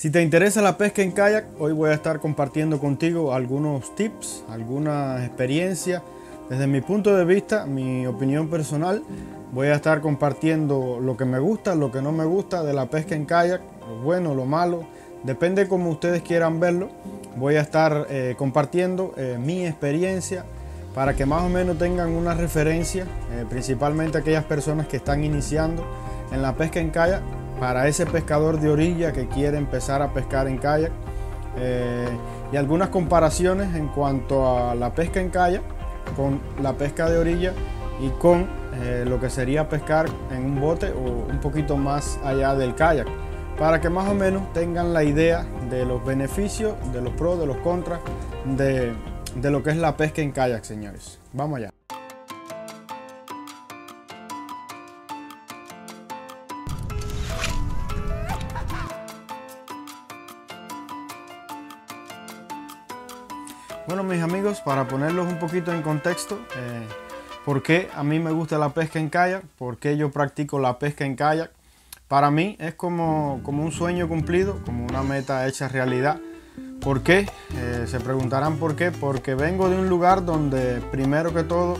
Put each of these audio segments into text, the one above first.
Si te interesa la pesca en kayak, hoy voy a estar compartiendo contigo algunos tips, algunas experiencias. Desde mi punto de vista, mi opinión personal, voy a estar compartiendo lo que me gusta, lo que no me gusta de la pesca en kayak, lo bueno, lo malo, depende como ustedes quieran verlo. Voy a estar compartiendo mi experiencia para que más o menos tengan una referencia, principalmente aquellas personas que están iniciando en la pesca en kayak, para ese pescador de orilla que quiere empezar a pescar en kayak, y algunas comparaciones en cuanto a la pesca en kayak con la pesca de orilla y con lo que sería pescar en un bote o un poquito más allá del kayak, para que más o menos tengan la idea de los beneficios, de los pros, de los contras, de lo que es la pesca en kayak, señores. Vamos allá. Bueno, mis amigos, para ponerlos un poquito en contexto, ¿por qué a mí me gusta la pesca en kayak? ¿Por qué yo practico la pesca en kayak? Para mí es como un sueño cumplido, como una meta hecha realidad. ¿Por qué? Se preguntarán por qué. Porque vengo de un lugar donde, primero que todo,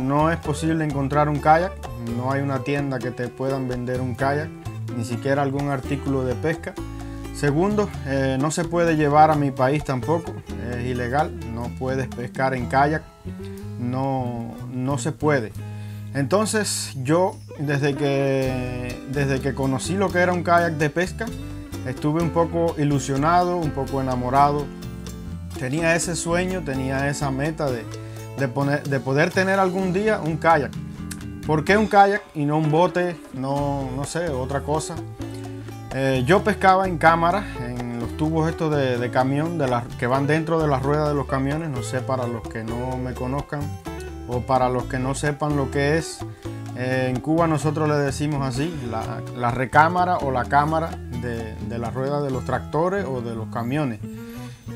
no es posible encontrar un kayak. No hay una tienda que te puedan vender un kayak, ni siquiera algún artículo de pesca. Segundo, no se puede llevar a mi país tampoco, es ilegal, no puedes pescar en kayak, no se puede. Entonces yo, desde que conocí lo que era un kayak de pesca, estuve un poco ilusionado, un poco enamorado. Tenía ese sueño, tenía esa meta de poder tener algún día un kayak. ¿Por qué un kayak y no un bote, no sé, otra cosa? Yo pescaba en cámara, en los tubos estos de camión, que van dentro de las ruedas de los camiones. No sé, para los que no me conozcan o para los que no sepan lo que es, en Cuba nosotros le decimos así, la recámara o la cámara de las ruedas de los tractores o de los camiones.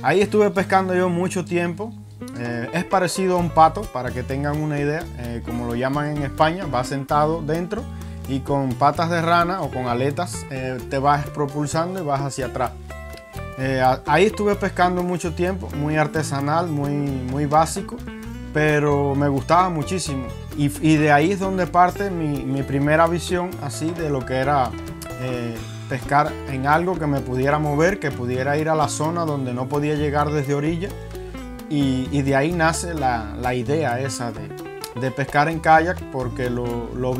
Ahí estuve pescando yo mucho tiempo. Es parecido a un pato, para que tengan una idea, como lo llaman en España, va sentado dentro. Y con patas de rana o con aletas te vas propulsando y vas hacia atrás. Ahí estuve pescando mucho tiempo, muy artesanal, muy básico, pero me gustaba muchísimo. Y de ahí es donde parte mi primera visión así de lo que era pescar en algo que me pudiera mover, que pudiera ir a la zona donde no podía llegar desde orilla. Y de ahí nace la idea esa de pescar en kayak, porque lo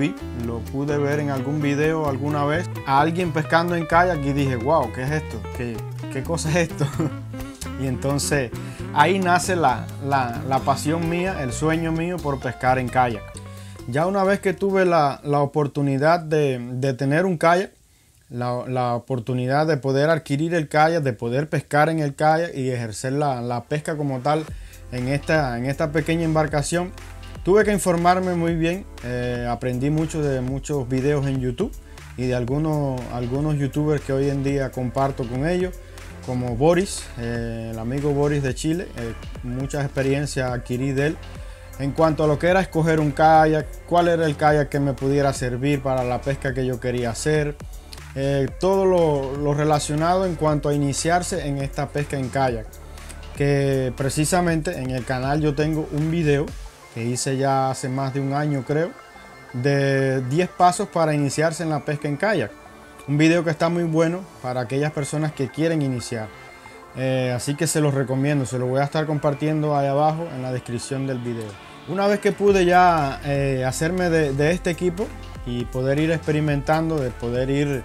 pude ver en algún video alguna vez a alguien pescando en kayak y dije, wow, ¿qué es esto? ¿Qué cosa es esto? Y entonces ahí nace la pasión mía, el sueño mío por pescar en kayak. Ya una vez que tuve la oportunidad de tener un kayak, la oportunidad de poder adquirir el kayak, de poder pescar en el kayak y ejercer la pesca como tal en esta pequeña embarcación, tuve que informarme muy bien. Aprendí mucho de muchos videos en YouTube y de algunos youtubers que hoy en día comparto con ellos, como Boris, el amigo Boris de Chile. Muchas experiencias adquirí de él en cuanto a lo que era escoger un kayak, cuál era el kayak que me pudiera servir para la pesca que yo quería hacer, todo lo relacionado en cuanto a iniciarse en esta pesca en kayak, que precisamente en el canal yo tengo un video que hice ya hace más de un año, creo, de 10 pasos para iniciarse en la pesca en kayak. Un video que está muy bueno para aquellas personas que quieren iniciar. Así que se los recomiendo, se los voy a estar compartiendo ahí abajo en la descripción del video. Una vez que pude ya hacerme de este equipo y poder ir experimentando, de poder ir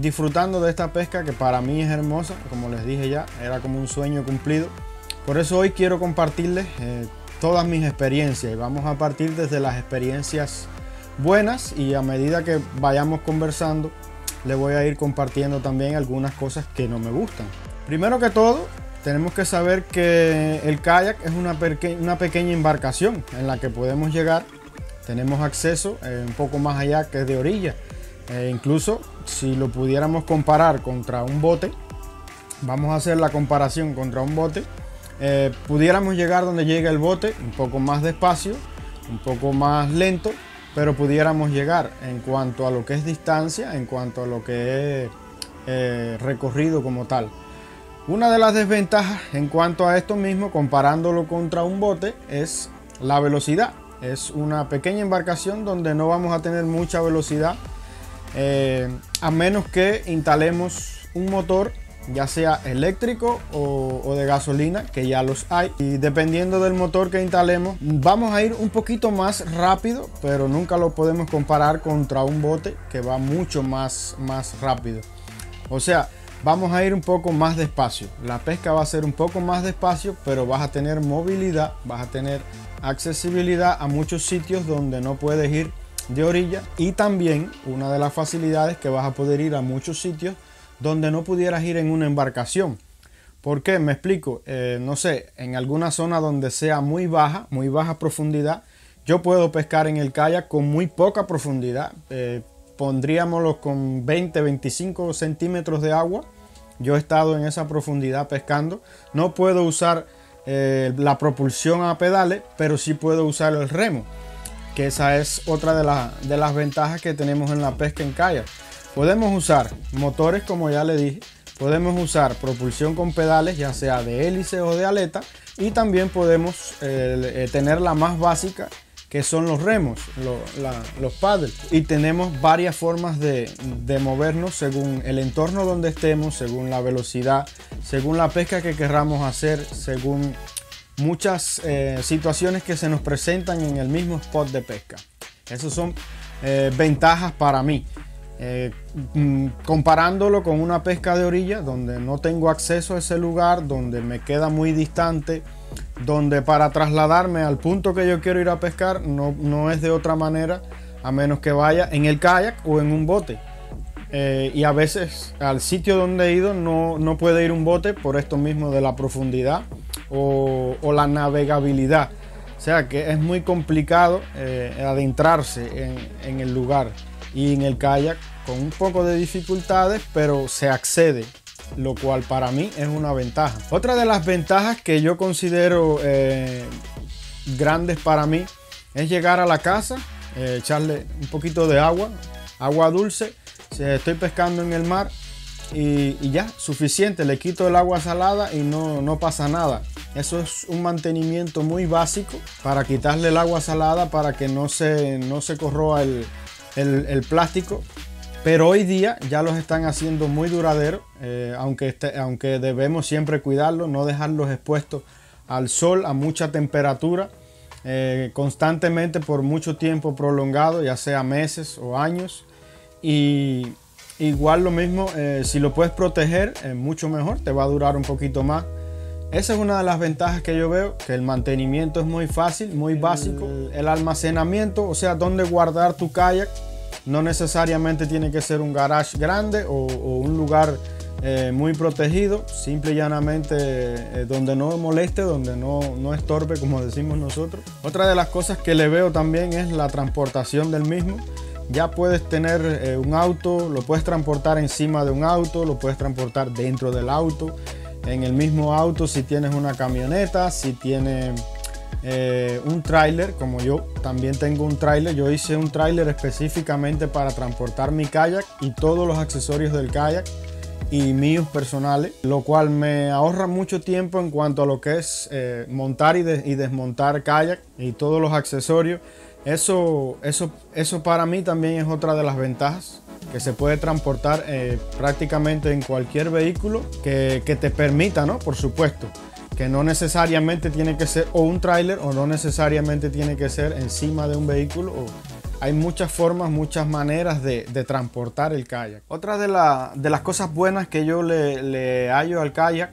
disfrutando de esta pesca que para mí es hermosa, como les dije ya, era como un sueño cumplido. Por eso hoy quiero compartirles todas mis experiencias, y vamos a partir desde las experiencias buenas, y a medida que vayamos conversando les voy a ir compartiendo también algunas cosas que no me gustan. Primero que todo, tenemos que saber que el kayak es una pequeña embarcación en la que podemos llegar. Tenemos acceso un poco más allá que de orilla. Incluso si lo pudiéramos comparar contra un bote, vamos a hacer la comparación contra un bote. Pudiéramos llegar donde llega el bote, un poco más despacio, un poco más lento, pero pudiéramos llegar. En cuanto a lo que es distancia, en cuanto a lo que es recorrido como tal. Una de las desventajas en cuanto a esto mismo, comparándolo contra un bote, es la velocidad. Es una pequeña embarcación donde no vamos a tener mucha velocidad, a menos que instalemos un motor, ya sea eléctrico o de gasolina, que ya los hay, y dependiendo del motor que instalemos vamos a ir un poquito más rápido, pero nunca lo podemos comparar contra un bote que va mucho más rápido. O sea, vamos a ir un poco más despacio, la pesca va a ser un poco más despacio, pero vas a tener movilidad, vas a tener accesibilidad a muchos sitios donde no puedes ir de orilla, y también una de las facilidades que vas a poder ir a muchos sitios donde no pudieras ir en una embarcación. ¿Por qué? Me explico. No sé, en alguna zona donde sea muy baja profundidad, yo puedo pescar en el kayak con muy poca profundidad. Pondríamoslo con 20-25 centímetros de agua. Yo he estado en esa profundidad pescando. No puedo usar la propulsión a pedales, pero sí puedo usar el remo, que esa es otra de las ventajas que tenemos en la pesca en kayak. Podemos usar motores, como ya le dije, podemos usar propulsión con pedales, ya sea de hélice o de aleta, y también podemos tener la más básica, que son los remos, los paddles. Y tenemos varias formas de movernos según el entorno donde estemos, según la velocidad, según la pesca que querramos hacer, según muchas situaciones que se nos presentan en el mismo spot de pesca. Esas son ventajas para mí. Comparándolo con una pesca de orilla, donde no tengo acceso a ese lugar, donde me queda muy distante, donde para trasladarme al punto que yo quiero ir a pescar no es de otra manera, a menos que vaya en el kayak o en un bote. Y a veces al sitio donde he ido no puede ir un bote por esto mismo de la profundidad o la navegabilidad. O sea que es muy complicado adentrarse en el lugar, y en el kayak con un poco de dificultades, pero se accede, lo cual para mí es una ventaja. Otra de las ventajas que yo considero grandes para mí es llegar a la casa, echarle un poquito de agua dulce, si estoy pescando en el mar, y ya, suficiente, le quito el agua salada y no pasa nada. Eso es un mantenimiento muy básico para quitarle el agua salada, para que no se corroa el plástico, pero hoy día ya los están haciendo muy duraderos, aunque debemos siempre cuidarlos, no dejarlos expuestos al sol a mucha temperatura constantemente por mucho tiempo prolongado, ya sea meses o años. Y igual lo mismo, si lo puedes proteger, mucho mejor, te va a durar un poquito más. Esa es una de las ventajas que yo veo, que el mantenimiento es muy fácil, muy básico. El almacenamiento, o sea, dónde guardar tu kayak, no necesariamente tiene que ser un garage grande o un lugar muy protegido, simple y llanamente donde no moleste, donde no estorbe, como decimos nosotros. Otra de las cosas que le veo también es la transportación del mismo. Ya puedes tener un auto, lo puedes transportar encima de un auto, lo puedes transportar dentro del auto, en el mismo auto, si tienes una camioneta, si tienes un tráiler, como yo también tengo un tráiler. Yo hice un tráiler específicamente para transportar mi kayak y todos los accesorios del kayak y míos personales, lo cual me ahorra mucho tiempo en cuanto a lo que es montar y desmontar kayak y todos los accesorios. Eso para mí también es otra de las ventajas, que se puede transportar prácticamente en cualquier vehículo que te permita, ¿no? Por supuesto, que no necesariamente tiene que ser o un tráiler o no necesariamente tiene que ser encima de un vehículo. Hay muchas formas, muchas maneras de transportar el kayak. Otra de las cosas buenas que yo le hallo al kayak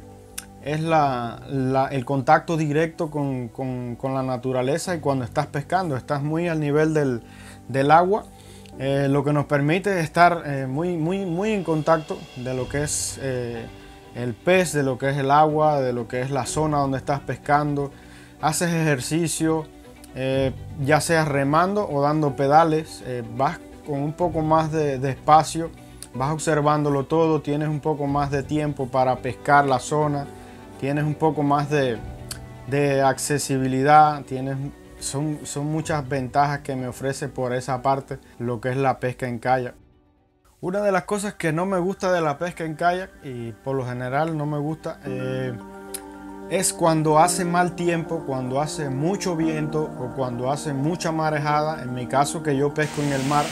es el contacto directo con la naturaleza, y cuando estás pescando estás muy al nivel del agua. Lo que nos permite estar muy en contacto de lo que es el pez, de lo que es el agua, de lo que es la zona donde estás pescando. Haces ejercicio, ya sea remando o dando pedales, vas con un poco más de espacio, vas observándolo todo, tienes un poco más de tiempo para pescar la zona, tienes un poco más de accesibilidad, son muchas ventajas que me ofrece por esa parte lo que es la pesca en kayak. Una de las cosas que no me gusta de la pesca en kayak, y por lo general no me gusta, es cuando hace mal tiempo, cuando hace mucho viento o cuando hace mucha marejada. En mi caso, que yo pesco en el mar,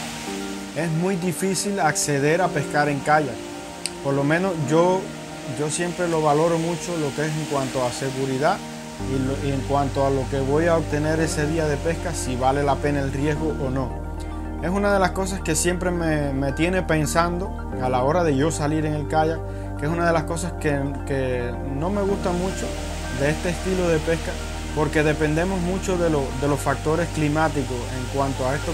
es muy difícil acceder a pescar en kayak. Por lo menos yo siempre lo valoro mucho, lo que es en cuanto a seguridad y en cuanto a lo que voy a obtener ese día de pesca, si vale la pena el riesgo o no. Es una de las cosas que siempre me tiene pensando a la hora de yo salir en el kayak, que es una de las cosas que no me gusta mucho de este estilo de pesca, porque dependemos mucho de los factores climáticos en cuanto a esto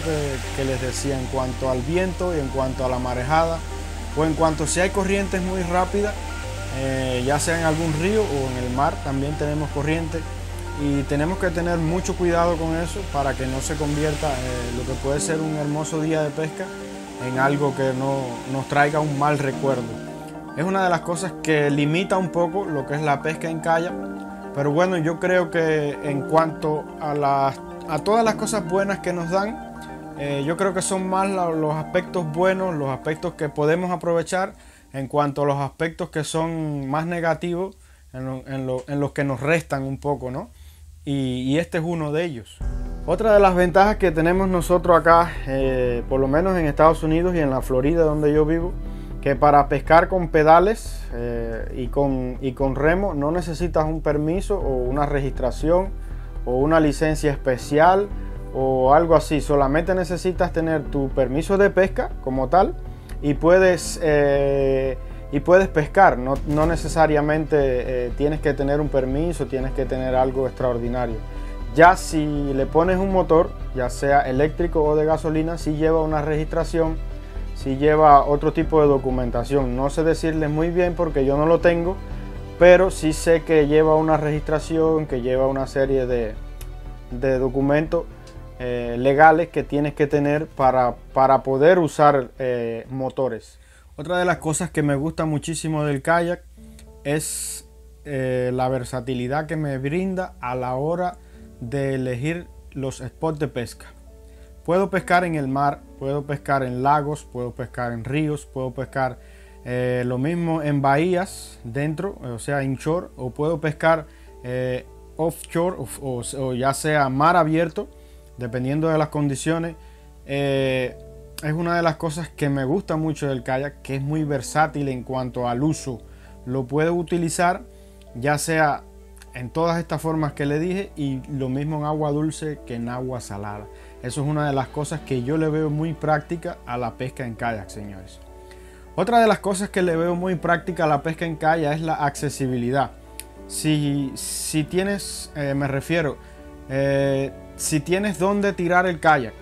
que les decía, en cuanto al viento y en cuanto a la marejada, o en cuanto si hay corrientes muy rápidas, ya sea en algún río o en el mar también tenemos corrientes. Y tenemos que tener mucho cuidado con eso para que no se convierta lo que puede ser un hermoso día de pesca en algo que no nos traiga un mal recuerdo. Es una de las cosas que limita un poco lo que es la pesca en kayak, pero bueno, yo creo que en cuanto a todas las cosas buenas que nos dan, yo creo que son más los aspectos buenos, los aspectos que podemos aprovechar, en cuanto a los aspectos que son más negativos, en los que nos restan un poco, ¿no? Y este es uno de ellos. Otra de las ventajas que tenemos nosotros acá, por lo menos en Estados Unidos y en la Florida donde yo vivo, que para pescar con pedales y con remo no necesitas un permiso o una registración o una licencia especial o algo así. Solamente necesitas tener tu permiso de pesca como tal y puedes pescar. No necesariamente tienes que tener un permiso, tienes que tener algo extraordinario. Ya si le pones un motor, ya sea eléctrico o de gasolina, sí lleva una registración, sí lleva otro tipo de documentación. No sé decirles muy bien porque yo no lo tengo, pero sí sé que lleva una registración, que lleva una serie de documentos legales que tienes que tener para poder usar motores. Otra de las cosas que me gusta muchísimo del kayak es la versatilidad que me brinda a la hora de elegir los spots de pesca. Puedo pescar en el mar, puedo pescar en lagos, puedo pescar en ríos, puedo pescar lo mismo en bahías dentro, o sea, inshore, o puedo pescar offshore o ya sea mar abierto, dependiendo de las condiciones. Es una de las cosas que me gusta mucho del kayak, que es muy versátil en cuanto al uso. Lo puedo utilizar ya sea en todas estas formas que le dije, y lo mismo en agua dulce que en agua salada. Eso es una de las cosas que yo le veo muy práctica a la pesca en kayak, señores. Otra de las cosas que le veo muy práctica a la pesca en kayak es la accesibilidad. Si tienes, me refiero, si tienes dónde tirar el kayak,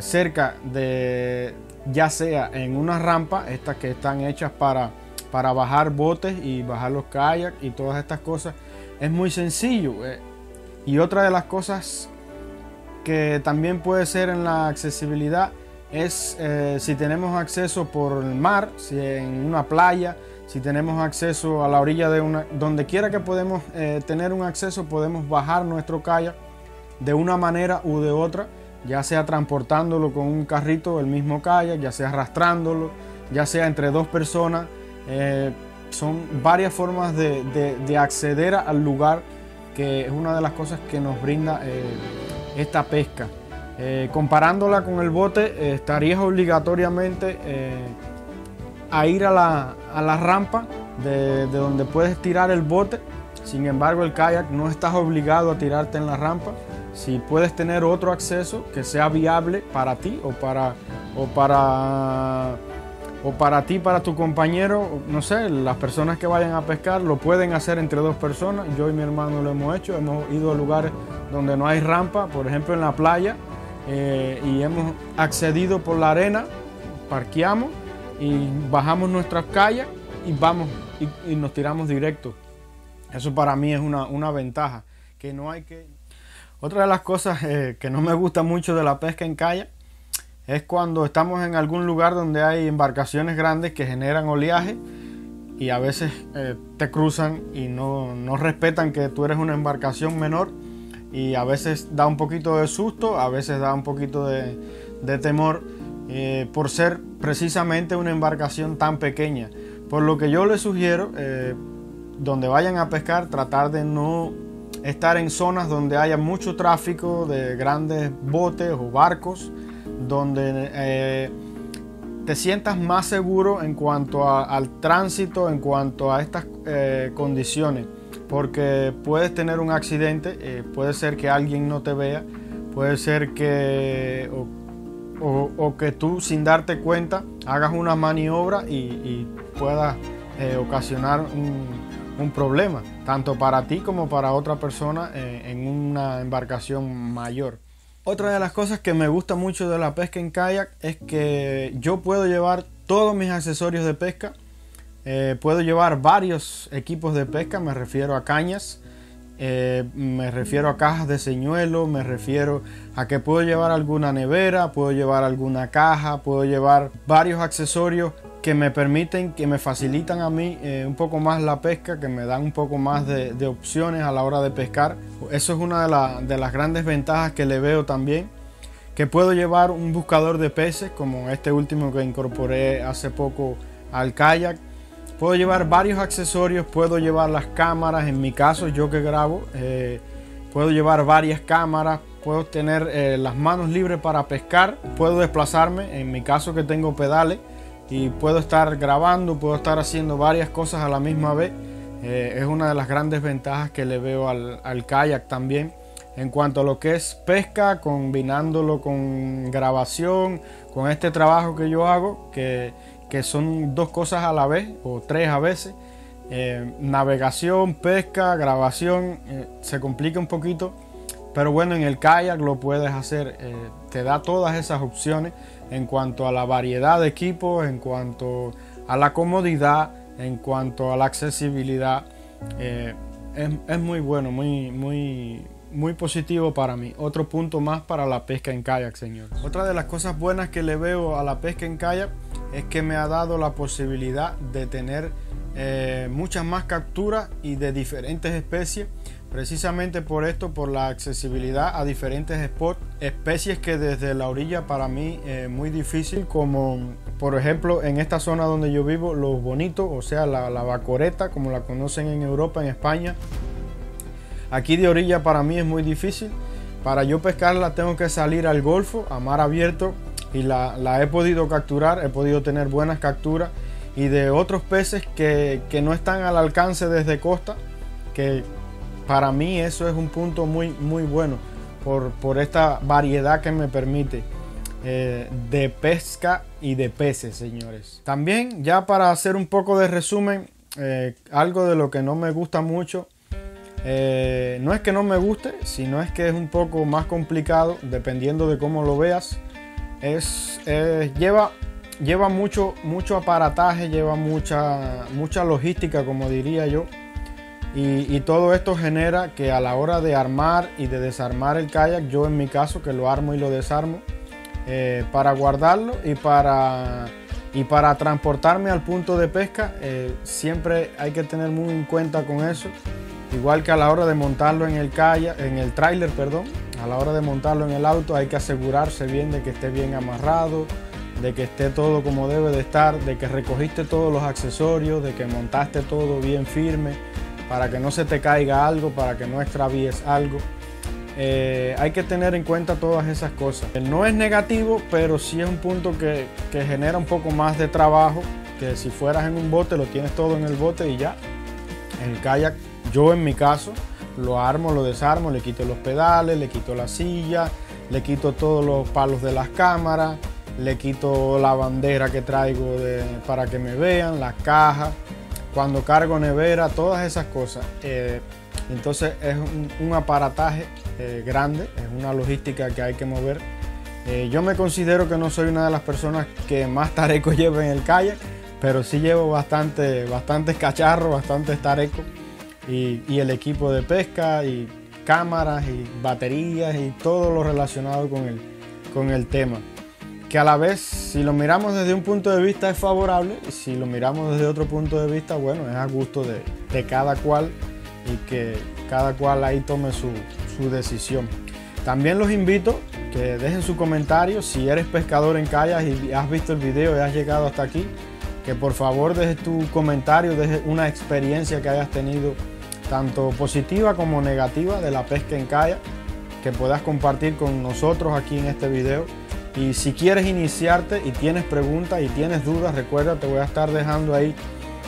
cerca de, ya sea en una rampa, estas que están hechas para bajar botes y bajar los kayaks y todas estas cosas, es muy sencillo. Y otra de las cosas que también puede ser en la accesibilidad es si tenemos acceso por el mar, si en una playa, si tenemos acceso a la orilla de una, donde quiera que podemos tener un acceso, podemos bajar nuestro kayak de una manera u de otra, ya sea transportándolo con un carrito, el mismo kayak, ya sea arrastrándolo, ya sea entre dos personas. Son varias formas de acceder al lugar, que es una de las cosas que nos brinda esta pesca. Comparándola con el bote, estarías obligatoriamente a ir a la rampa de donde puedes tirar el bote. Sin embargo, el kayak no estás obligado a tirarte en la rampa. Si puedes tener otro acceso que sea viable para ti o para ti, para tu compañero, no sé, las personas que vayan a pescar lo pueden hacer entre dos personas. Yo y mi hermano lo hemos hecho, hemos ido a lugares donde no hay rampa, por ejemplo en la playa, y hemos accedido por la arena, parqueamos y bajamos nuestras calles y vamos y nos tiramos directo. Eso para mí es una ventaja que no hay que... Otra de las cosas que no me gusta mucho de la pesca en kayak es cuando estamos en algún lugar donde hay embarcaciones grandes que generan oleaje y a veces te cruzan y no respetan que tú eres una embarcación menor, y a veces da un poquito de susto, a veces da un poquito de temor, por ser precisamente una embarcación tan pequeña. Por lo que yo les sugiero, donde vayan a pescar, tratar de no estar en zonas donde haya mucho tráfico de grandes botes o barcos, donde te sientas más seguro en cuanto al tránsito, en cuanto a estas condiciones, porque puedes tener un accidente, puede ser que alguien no te vea, puede ser que o que tú sin darte cuenta hagas una maniobra y puedas ocasionar un problema, tanto para ti como para otra persona en una embarcación mayor. Otra de las cosas que me gusta mucho de la pesca en kayak es que yo puedo llevar todos mis accesorios de pesca, puedo llevar varios equipos de pesca, me refiero a cañas, me refiero a cajas de señuelo, me refiero a que puedo llevar alguna nevera, puedo llevar alguna caja, puedo llevar varios accesorios que me permiten, que me facilitan a mí un poco más la pesca, que me dan un poco más de opciones a la hora de pescar. Eso es una de las grandes ventajas que le veo también, que puedo llevar un buscador de peces, como este último que incorporé hace poco al kayak. Puedo llevar varios accesorios, puedo llevar las cámaras, en mi caso, yo que grabo, puedo llevar varias cámaras, puedo tener las manos libres para pescar, puedo desplazarme, en mi caso que tengo pedales, y puedo estar grabando, puedo estar haciendo varias cosas a la misma vez. Es una de las grandes ventajas que le veo al kayak también, en cuanto a lo que es pesca, combinándolo con grabación, con este trabajo que yo hago, que son dos cosas a la vez, o tres a veces, navegación, pesca, grabación, se complica un poquito. Pero bueno, en el kayak lo puedes hacer, te da todas esas opciones en cuanto a la variedad de equipos, en cuanto a la comodidad, en cuanto a la accesibilidad. Es muy bueno, muy positivo para mí. Otro punto más para la pesca en kayak, señor. Otra de las cosas buenas que le veo a la pesca en kayak es que me ha dado la posibilidad de tener muchas más capturas y de diferentes especies. Precisamente por esto, por la accesibilidad a diferentes spots, especies que desde la orilla para mí es muy difícil, como por ejemplo en esta zona donde yo vivo, los bonitos, o sea la bacoreta, como la conocen en Europa, en España. Aquí de orilla para mí es muy difícil, para yo pescarla tengo que salir al golfo, a mar abierto, y la he podido capturar, he podido tener buenas capturas, y de otros peces que no están al alcance desde costa, que para mí eso es un punto muy bueno por esta variedad que me permite de pesca y de peces, señores. También, ya para hacer un poco de resumen, algo de lo que no me gusta mucho, no es que no me guste, sino es que es un poco más complicado, dependiendo de cómo lo veas. Lleva mucho aparataje, lleva mucha logística, como diría yo. Y todo esto genera que a la hora de armar y de desarmar el kayak, yo en mi caso que lo armo y lo desarmo, para guardarlo y para transportarme al punto de pesca, siempre hay que tener muy en cuenta con eso. Igual que a la hora de montarlo en el kayak, en el tráiler, perdón, a la hora de montarlo en el auto hay que asegurarse bien de que esté bien amarrado, de que esté todo como debe de estar, de que recogiste todos los accesorios, de que montaste todo bien firme, para que no se te caiga algo, para que no extravíes algo. Hay que tener en cuenta todas esas cosas. No es negativo, pero sí es un punto que genera un poco más de trabajo, que si fueras en un bote lo tienes todo en el bote y ya. En el kayak, yo en mi caso, lo armo, lo desarmo, le quito los pedales, le quito la silla, le quito todos los palos de las cámaras, le quito la bandera que traigo para que me vean, las cajas, cuando cargo nevera, todas esas cosas. Entonces es un aparataje grande, es una logística que hay que mover. Yo me considero que no soy una de las personas que más tarecos lleva en el kayak, pero sí llevo bastantes cacharros, bastantes tarecos, y el equipo de pesca, y cámaras, y baterías, y todo lo relacionado con el tema. Que a la vez, si lo miramos desde un punto de vista es favorable, y si lo miramos desde otro punto de vista, bueno, es a gusto de cada cual, y que cada cual ahí tome su decisión. También los invito que dejen su comentario. Si eres pescador en Cayas y has visto el video y has llegado hasta aquí, que por favor dejes tu comentario, dejes una experiencia que hayas tenido, tanto positiva como negativa, de la pesca en Cayas, que puedas compartir con nosotros aquí en este video. Y si quieres iniciarte y tienes preguntas y tienes dudas, recuerda, te voy a estar dejando ahí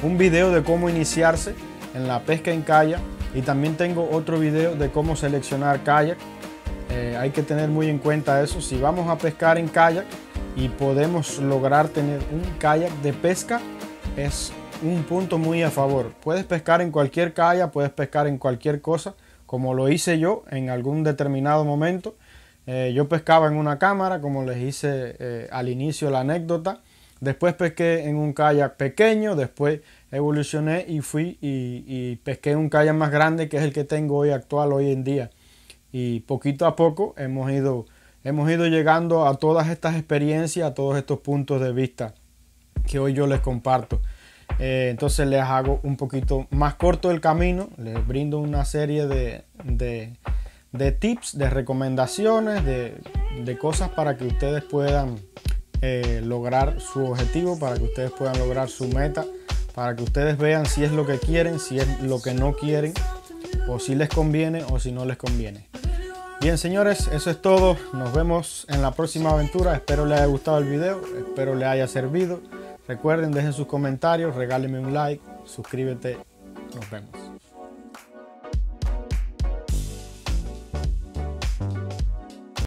un video de cómo iniciarse en la pesca en kayak, y también tengo otro video de cómo seleccionar kayak. Hay que tener muy en cuenta eso. Si vamos a pescar en kayak y podemos lograr tener un kayak de pesca, es un punto muy a favor. Puedes pescar en cualquier kayak, puedes pescar en cualquier cosa, como lo hice yo en algún determinado momento. Yo pescaba en una cámara, como les hice al inicio la anécdota. Después pesqué en un kayak pequeño, después evolucioné y fui y pesqué en un kayak más grande, que es el que tengo hoy en día. Y poquito a poco hemos ido llegando a todas estas experiencias, a todos estos puntos de vista que hoy yo les comparto. Entonces les hago un poquito más corto el camino, les brindo una serie de tips, de recomendaciones, de cosas para que ustedes puedan lograr su objetivo, para que ustedes puedan lograr su meta, para que ustedes vean si es lo que quieren, si es lo que no quieren, o si les conviene o si no les conviene. Bien, señores, eso es todo. Nos vemos en la próxima aventura. Espero les haya gustado el video, espero les haya servido. Recuerden, dejen sus comentarios, regálenme un like, suscríbete. Nos vemos.